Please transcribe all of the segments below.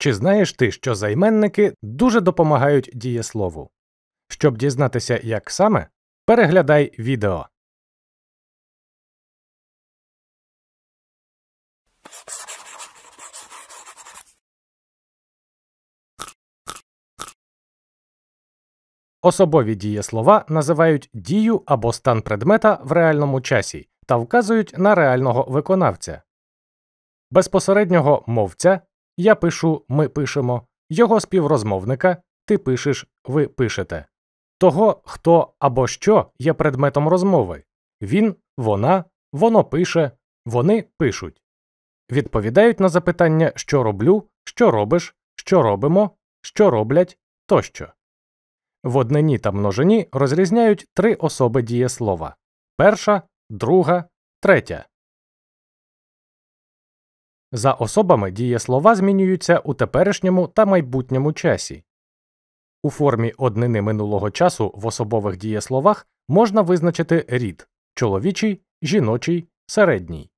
Чи знаєш ти, що займенники дуже допомагають дієслову? Щоб дізнатися, як саме, переглядай відео. Особові дієслова називають дію або стан предмета в реальному часі та вказують на реального виконавця. Безпосереднього мовця «я пишу», «ми пишемо», його співрозмовника «ти пишеш», «ви пишете». Того, хто або що є предметом розмови – він, вона, воно пише, вони пишуть. Відповідають на запитання «що роблю», «що робиш», «що робимо», «що роблять» тощо. В однині та множині розрізняють три особи дієслова – перша, друга, третя. За особами дієслова змінюються у теперішньому та майбутньому часі. У формі однини минулого часу в особових дієсловах можна визначити рід – чоловічий, жіночий, середній.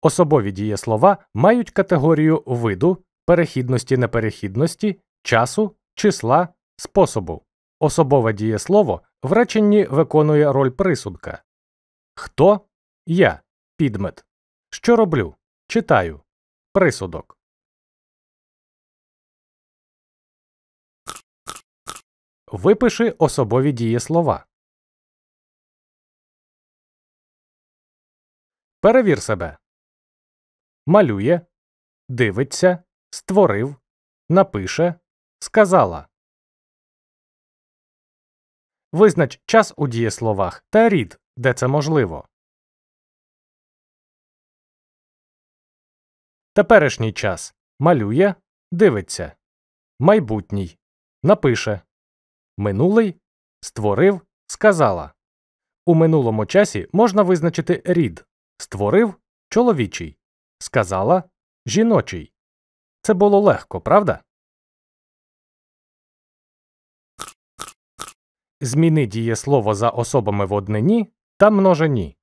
Особові дієслова мають категорію виду, перехідності-неперехідності, часу, числа, способу. Особове дієслово в реченні виконує роль присудка. Хто? Я. Підмет. Що роблю? Читаю. Присудок. Випиши особові дієслова. Перевір себе. Малює, дивиться, створив, напише, сказала. Визнач час у дієсловах та рід, де це можливо. Теперішній час – малює, дивиться. Майбутній – напише. Минулий – створив, сказала. У минулому часі можна визначити рід – створив – чоловічий, сказала – жіночий. Це було легко, правда? Зміни дієслово за особами в однині та множині.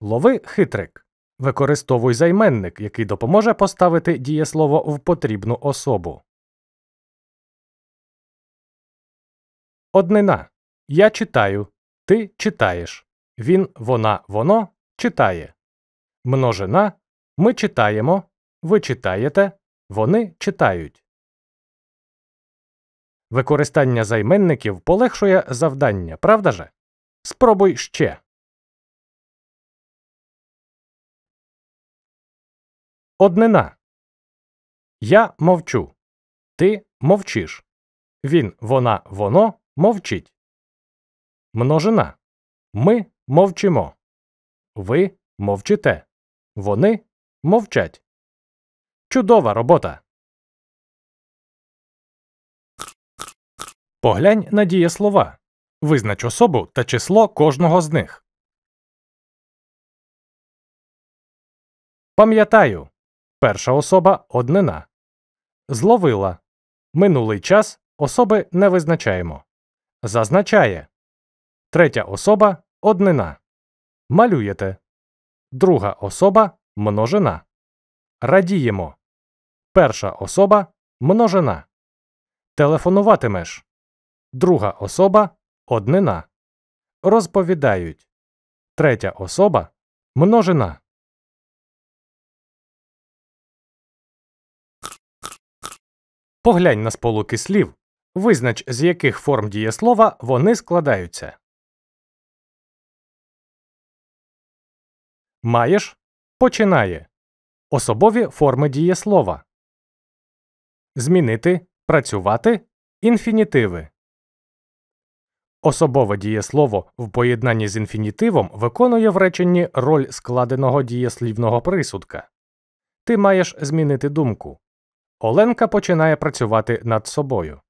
Лови хитрик. Використовуй займенник, який допоможе поставити дієслово в потрібну особу. Однина. Я читаю. Ти читаєш. Він, вона, воно читає. Множина. Ми читаємо. Ви читаєте. Вони читають. Використання займенників полегшує завдання, правда же? Спробуй ще. Однина. Я мовчу. Ти мовчиш. Він, вона, воно мовчить. Множина. Ми мовчимо. Ви мовчите. Вони мовчать. Чудова робота! Поглянь на дієслова. Визнач особу та число кожного з них. Пам'ятаю. Перша особа – однина. Зловила. Минулий час особи не визначаємо. Зазначає. Третя особа – однина. Малюєте. Друга особа – множина. Радіємо. Перша особа – множина. Телефонуватимеш. Друга особа – однина. Розповідають. Третя особа – множина. Поглянь на сполуки слів. Визнач, з яких форм дієслова вони складаються. Маєш – починає. Особові форми дієслова. Змінити, працювати, інфінітиви. Особове дієслово в поєднанні з інфінітивом виконує в реченні роль складеного дієслівного присудка. Ти маєш змінити думку. Оленка починає працювати над собою.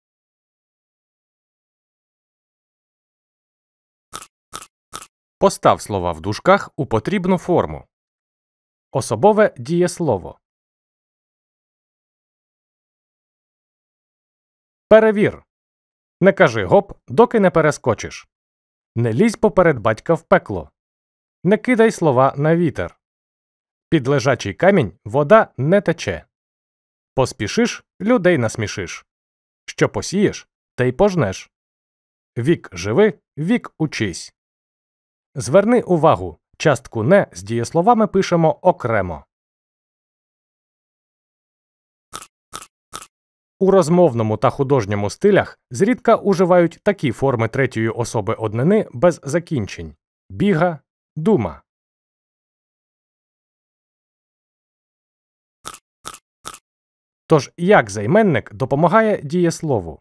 Постав слова в дужках у потрібну форму. Особове дієслово. Перевір. Не кажи гоп, доки не перескочиш. Не лізь поперед батька в пекло. Не кидай слова на вітер. Під лежачий камінь вода не тече. Поспішиш, людей насмішиш. Що посієш, те й пожнеш. Вік живи, вік учись. Зверни увагу, частку «не» з дієсловами пишемо окремо. У розмовному та художньому стилях зрідка уживають такі форми третьої особи однини без закінчень – біга, дума. Тож, як займенник допомагає дієслову?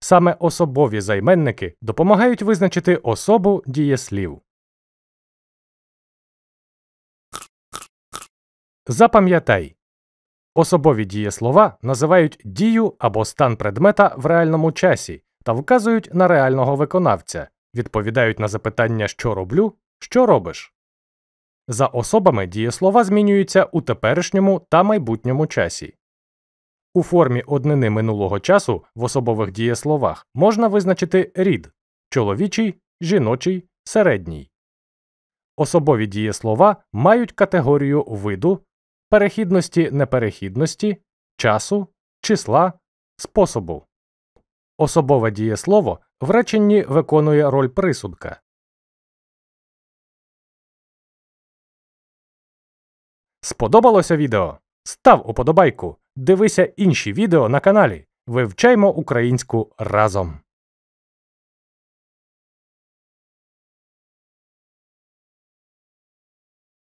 Саме особові займенники допомагають визначити особу дієслів. Запам'ятай! Особові дієслова називають дію або стан предмета в реальному часі та вказують на реального виконавця, відповідають на запитання «що роблю?», «що робиш?». За особами дієслова змінюються у теперішньому та майбутньому часі. У формі однини минулого часу в особових дієсловах можна визначити рід – чоловічий, жіночий, середній. Особові дієслова мають категорію виду, перехідності-неперехідності, часу, числа, способу. Особове дієслово в реченні виконує роль присудка. Сподобалося відео? Став уподобайку! Дивися інші відео на каналі. Вивчаймо українську разом!